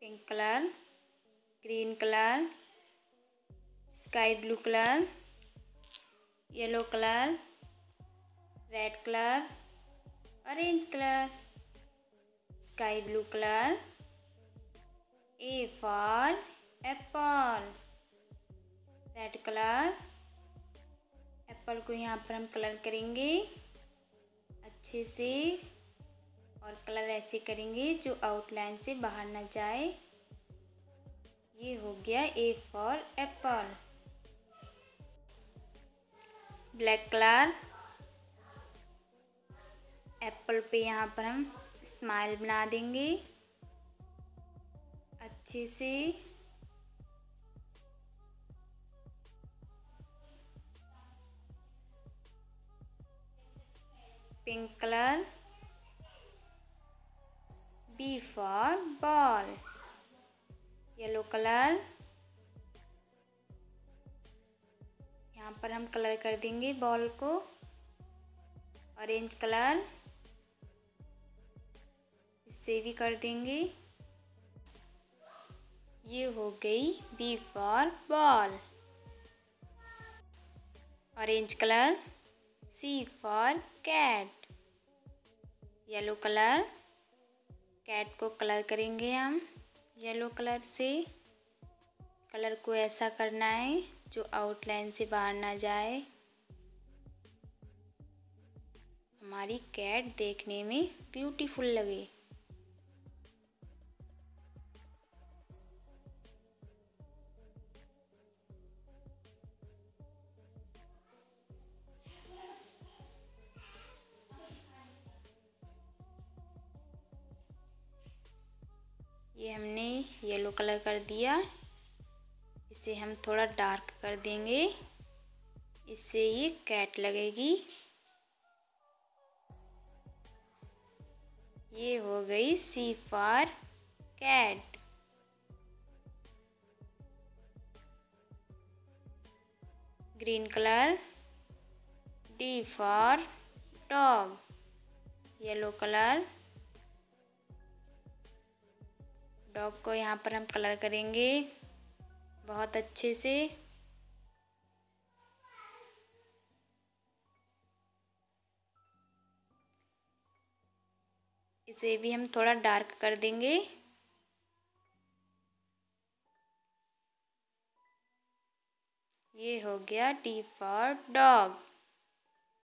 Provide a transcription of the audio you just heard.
Pink colour, green colour, sky blue colour, yellow colour, red colour, orange colour, sky blue colour. A for apple, red colour. Apple को यहाँ पर हम colour करेंगे अच्छे से और कलर ऐसे करेंगे जो आउटलाइन से बाहर ना जाए। ये हो गया A for apple. Black colour, apple पे यहाँ पर हम स्माइल बना देंगे अच्छे से। Pink colour, B for ball, yellow colour. यहाँ पर हम कलर कर देंगे बॉल को, ऑरेंज कलर इससे भी कर देंगे। ये हो गई B for ball. Orange colour, C for cat, yellow colour. Cat को कलर करेंगे हम येलो कलर से। कलर को ऐसा करना है जो आउटलाइन से बाहर ना जाए। हमारी कैट देखने में ब्यूटीफुल लगे। ये हमने येलो कलर कर दिया, इसे हम थोड़ा डार्क कर देंगे, इससे ये कैट लगेगी। ये हो गई C for cat. Green colour, D for dog, yellow colour. Dog को यहाँ पर हम कलर करेंगे बहुत अच्छे से। इसे भी हम थोड़ा डार्क कर देंगे। ये हो गया डी फॉर डॉग।